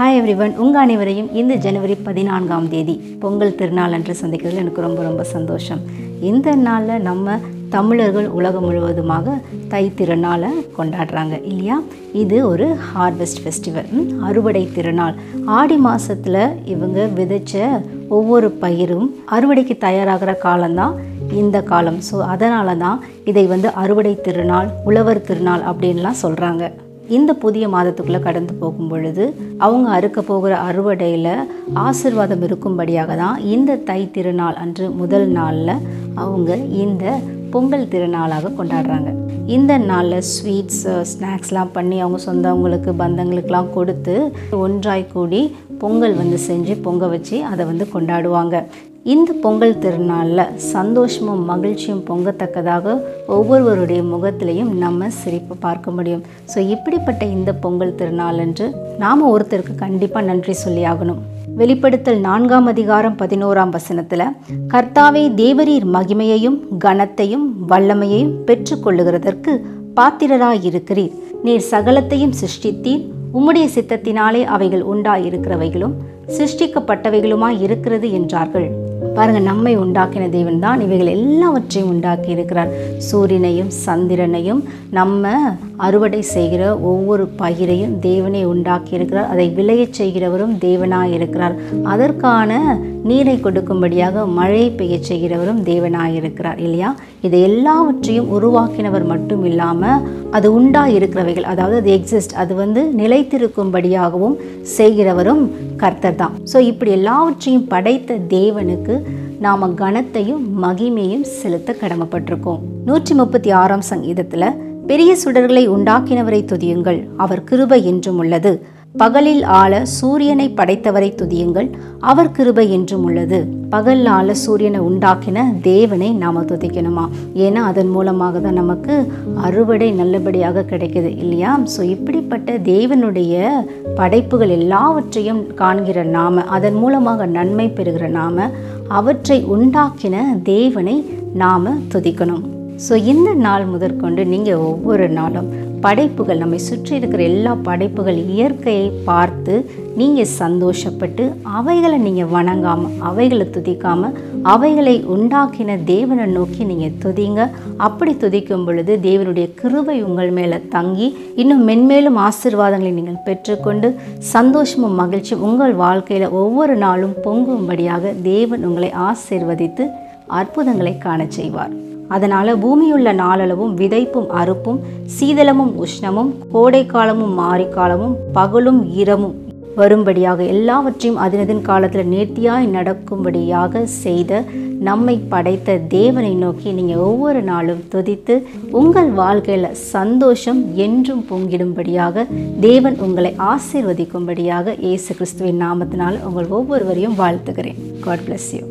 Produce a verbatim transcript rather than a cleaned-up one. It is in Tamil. ஹாய் எவ்ரிவன், உங்கள் அனைவரையும் இந்த ஜனவரி பதினான்காம் தேதி பொங்கல் திருநாள் அன்று சந்திக்கிறதுல எனக்கு ரொம்ப ரொம்ப சந்தோஷம். இந்த நாளில் நம்ம தமிழர்கள் உலகம் முழுவதுமாக தை திருநாளை கொண்டாடுறாங்க இல்லையா? இது ஒரு ஹார்வெஸ்ட் ஃபெஸ்டிவல், அறுவடை திருநாள். ஆடி மாதத்தில் இவங்க விதைச்ச ஒவ்வொரு பயிரும் அறுவடைக்கு தயாராகிற காலம்தான் இந்த காலம். ஸோ அதனால தான் இதை வந்து அறுவடை திருநாள், உழவர் திருநாள் அப்படின்லாம் சொல்கிறாங்க. இந்த புதிய மாதத்துக்குள்ளே கடந்து போகும் பொழுது அவங்க அறுக்க போகிற அறுவடையில் ஆசிர்வாதம் இருக்கும்படியாக தான் இந்த தை திருநாள் அன்று முதல் நாளில் அவங்க இந்த பொங்கல் திருநாளாக கொண்டாடுறாங்க. இந்த நாளில் ஸ்வீட்ஸ், ஸ்நாக்ஸ்லாம் பண்ணி அவங்க சொந்தவங்களுக்கு, பந்தங்களுக்கெலாம் கொடுத்து ஒன்றாய் கூடி பொங்கல் வந்து செஞ்சு பொங்க வச்சு அதை வந்து கொண்டாடுவாங்க. இந்த பொங்கல் திருநாளில் சந்தோஷமும் மகிழ்ச்சியும் பொங்கத்தக்கதாக ஒவ்வொருவருடைய முகத்திலையும் நம்ம சிரிப்பு பார்க்க முடியும். ஸோ இப்படிப்பட்ட இந்த பொங்கல் திருநாள் அன்று நாம் ஒருத்தருக்கு கண்டிப்பாக நன்றி சொல்லி ஆகணும். வெளிப்படுத்தல் நான்காம் அதிகாரம் பதினோராம் வசனத்தில், கர்த்தாவே தேவரீர் மகிமையையும் கனத்தையும் வல்லமையையும் பெற்று கொள்ளுகிறதற்கு பாத்திரராயிருக்கிறீர். நீர் சகலத்தையும் சிருஷ்டித்தீர். உம்முடைய சித்தத்தினாலே அவைகள் உண்டாயிருக்கிறவைகளும் சிருஷ்டிக்கப்பட்டவைகளுமாய் இருக்கிறது என்றார்கள். பாருங்கள், நம்மை உண்டாக்கின தேவன் தான் இவைகள் எல்லாவற்றையும் உண்டாக்கி இருக்கிறார். சூரியனையும் சந்திரனையும் நம்ம அறுவடை செய்கிற ஒவ்வொரு பயிரையும் தேவனே உண்டாக்கி இருக்கிறார். அதை விளைய செய்கிறவரும் தேவனாக இருக்கிறார். அதற்கான நீரை கொடுக்கும்படியாக மழை பெய்ய செய்கிறவரும் தேவனாக இருக்கிறார் இல்லையா? இதை எல்லாவற்றையும் உருவாக்கினவர் மட்டும் இல்லாமல் அது உண்டாக இருக்கிறவைகள், அதாவது அது எக்ஸிஸ்ட், அது வந்து நிலைத்திருக்கும்படியாகவும் செய்கிறவரும் கர்த்தர் தான். ஸோ இப்படி எல்லாவற்றையும் படைத்த தேவனுக்கு நாம் கனத்தையும் மகிமையும் செலுத்த கடமைப்பட்டிருக்கோம். நூற்றி முப்பத்தி ஆறாம் சங்கீதத்தில், பெரிய சுடர்களை உண்டாக்கினவரை துதியுங்கள், அவர் கிருபை என்றும் உள்ளது. பகலில் ஆள சூரியனை படைத்தவரை துதியுங்கள், அவர் கிருபை என்றும் உள்ளது. பகல் ஆள சூரியனை உண்டாக்கின தேவனை நாம் துதிக்கணுமா? ஏன்னா அதன் மூலமாக தான் நமக்கு அறுவடை நல்லபடியாக கிடைக்கிது இல்லையா? ஸோ இப்படிப்பட்ட தேவனுடைய படைப்புகள் எல்லாவற்றையும் காண்கிற நாம, அதன் மூலமாக நன்மை பெறுகிற நாம, அவற்றை உண்டாக்கின தேவனை நாம் துதிக்கணும். ஸோ இந்த நாள் முதற்கொண்டு நீங்கள் ஒவ்வொரு நாளும் படைப்புகள், நம்மை சுற்றி இருக்கிற எல்லா படைப்புகள், இயற்கையை பார்த்து நீங்கள் சந்தோஷப்பட்டு அவைகளை நீங்கள் வணங்காமல், அவைகளை துதிக்காமல், அவைகளை உண்டாக்கின தேவனை நோக்கி நீங்கள் துதிங்க. அப்படி துதிக்கும் பொழுது தேவனுடைய கிருபை உங்கள் மேலே தங்கி இன்னும் மென்மேலும் ஆசீர்வாதங்களை நீங்கள் பெற்றுக்கொண்டு சந்தோஷமும் மகிழ்ச்சியும் உங்கள் வாழ்க்கையில் ஒவ்வொரு நாளும் பொங்கும்படியாக தேவன் உங்களை ஆசீர்வதித்து அற்புதங்களை காண செய்வார். அதனால் பூமியுள்ள நாளளவும் விதைப்பும் அறுப்பும் சீதளமும் உஷ்ணமும் கோடை காலமும் மாரிக்காலமும் பகலும் இரவும் வரும்படியாக எல்லாவற்றையும் அதனதின் காலத்தில் நேர்த்தியாய் நடக்கும்படியாக செய்த நம்மை படைத்த தேவனை நோக்கி நீங்கள் ஒவ்வொரு நாளும் துதித்து உங்கள் வாழ்க்கையில் சந்தோஷம் என்றும் பொங்கிடும்படியாக தேவன் உங்களை ஆசீர்வதிக்கும்படியாக இயேசு கிறிஸ்துவின் நாமத்தினால் உங்கள் ஒவ்வொருவரையும் வாழ்த்துகிறேன். God bless you.